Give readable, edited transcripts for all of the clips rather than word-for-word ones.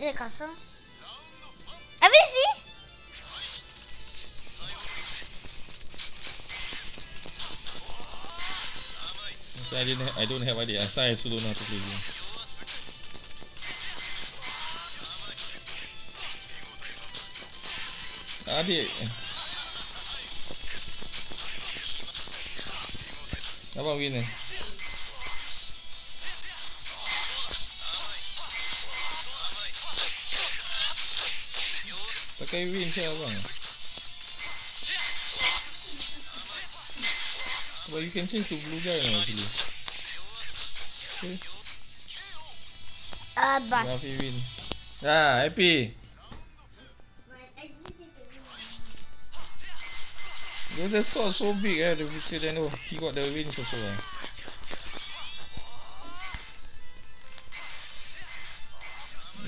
Ele caçou. É vizinho. I don't have idea. I also don't know how to play this. Abang win eh. Pakai win saya abang. But you can change to blue guy now actually. Okay. Bas. Happy win. Happy. The sword so big the picture then oh he got the win also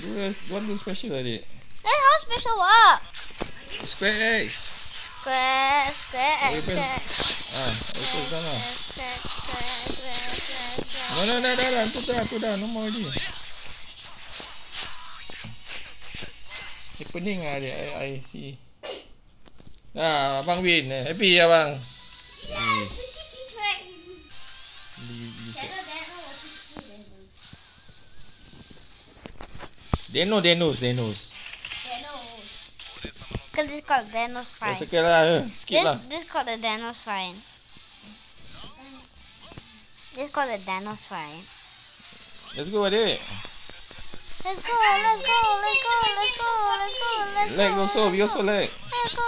Do you want to special adik? How special what? Square X. Square X. Open sana. No, tu dah no more already. Dia pening lah adik, I see. Abang win. Happy abang. Thanos. Because this is called Thanos Fine. That's okay lah. Skip lah. This is called the Thanos Fine. Let's go adik. Let's go. Lag also. We also lag. Let's go.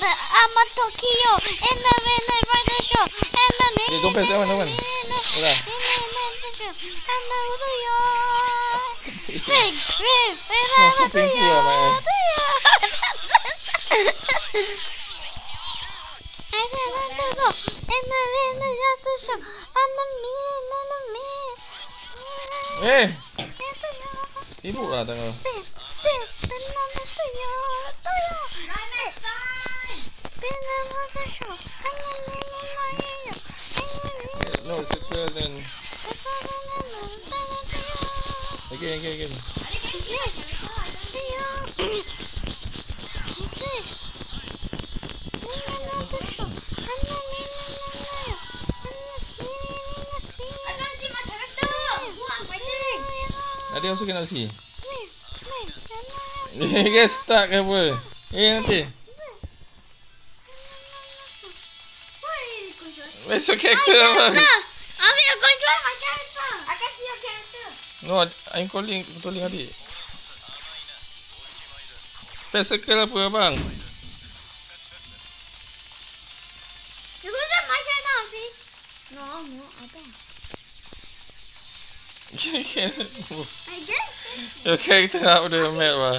I'm a Tokyo. And I'm in the writer show. And I'm in the writer show. No, it's better than... Again. Adik also cannot see. You get stuck ke apa? Nanti. Where's your character? I'm going to my character. I can see your character. No, I'm calling adik. Pet circle apa abang? You go to my channel, see? No, abang. Your character out of the map lah.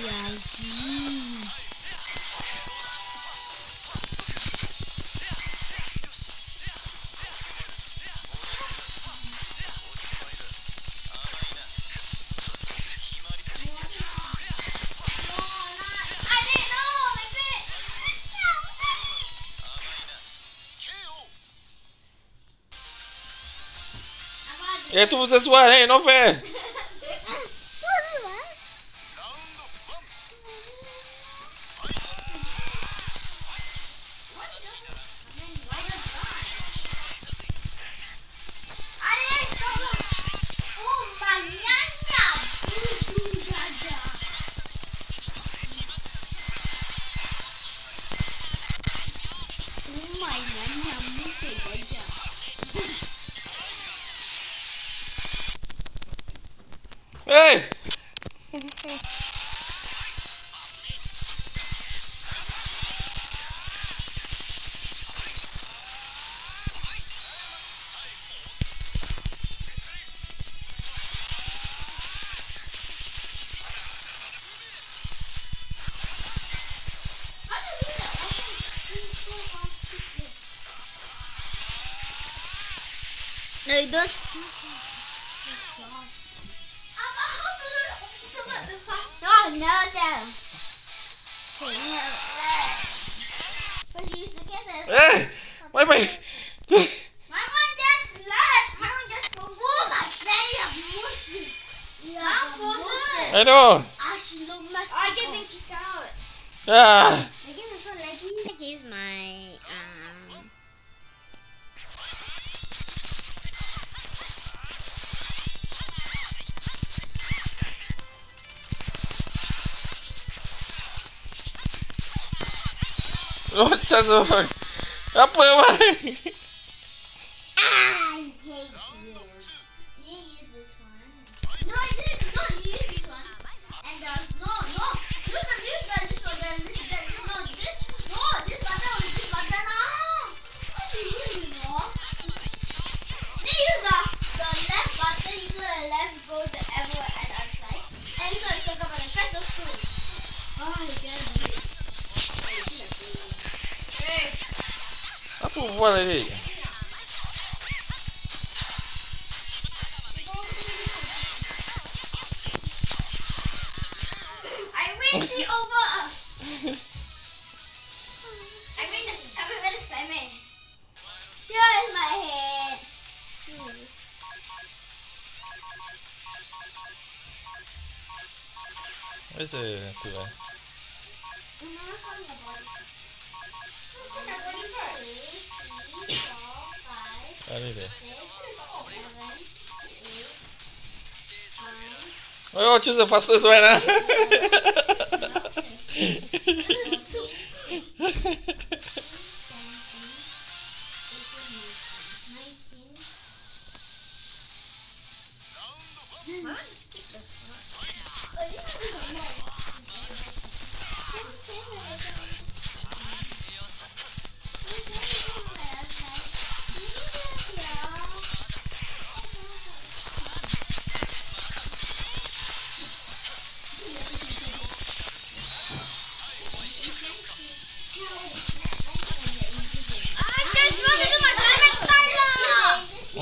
Tu você suar, hein? Não vê. Hey, that's no, hey, wait, wait. I know. I get me kicked out. Yeah. Nike is my what's that over? Up away. I hate you. You use this one. No, I did not use this one. And no. Look at you guys, this one, then this, no, this button, this button. Ah, what do you use, you know? They use the left button, you the left goes to everywhere at the side. And you saw the circle button, press those two. Oh, you get it. What it is? I reached it over. I reached it. Come over this time, man. Here is my head. Where's the tool? Oh, choose the fastest one, huh?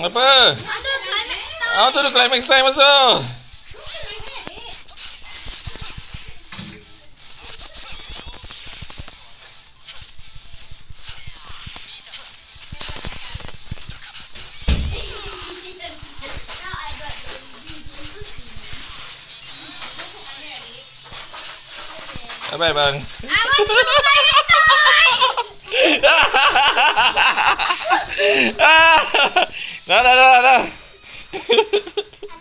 Apa? I want to do climax time also. Bye bang. No.